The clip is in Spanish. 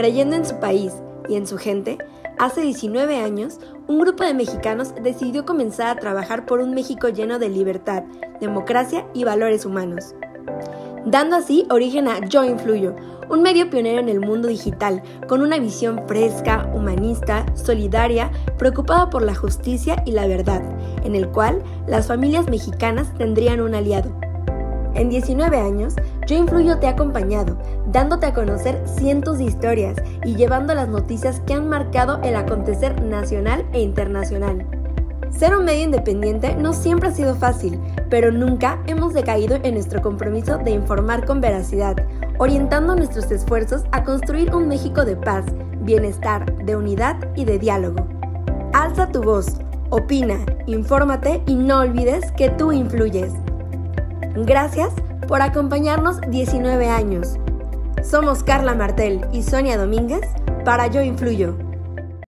Creyendo en su país y en su gente, hace 19 años, un grupo de mexicanos decidió comenzar a trabajar por un México lleno de libertad, democracia y valores humanos, dando así origen a Yo Influyo, un medio pionero en el mundo digital, con una visión fresca, humanista, solidaria, preocupada por la justicia y la verdad, en el cual las familias mexicanas tendrían un aliado. En 19 años, Yo Influyo te ha acompañado, dándote a conocer cientos de historias y llevando las noticias que han marcado el acontecer nacional e internacional. Ser un medio independiente no siempre ha sido fácil, pero nunca hemos decaído en nuestro compromiso de informar con veracidad, orientando nuestros esfuerzos a construir un México de paz, bienestar, de unidad y de diálogo. Alza tu voz, opina, infórmate y no olvides que tú influyes. Gracias por acompañarnos 19 años. Somos Carla Martel y Sonia Domínguez para Yo Influyo.